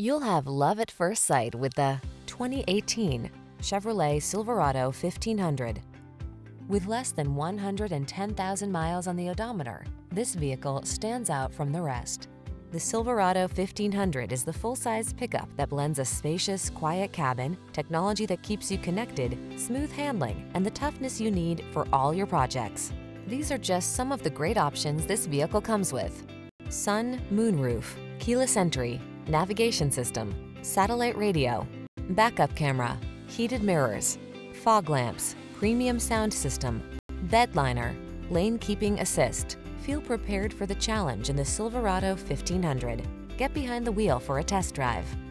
You'll have love at first sight with the 2018 Chevrolet Silverado 1500. With less than 110,000 miles on the odometer, this vehicle stands out from the rest. The Silverado 1500 is the full-size pickup that blends a spacious, quiet cabin, technology that keeps you connected, smooth handling, and the toughness you need for all your projects. These are just some of the great options this vehicle comes with: sun, moonroof, keyless entry, navigation system, satellite radio, backup camera, heated mirrors, fog lamps, premium sound system, bed liner, lane keeping assist. Feel prepared for the challenge in the Silverado 1500. Get behind the wheel for a test drive.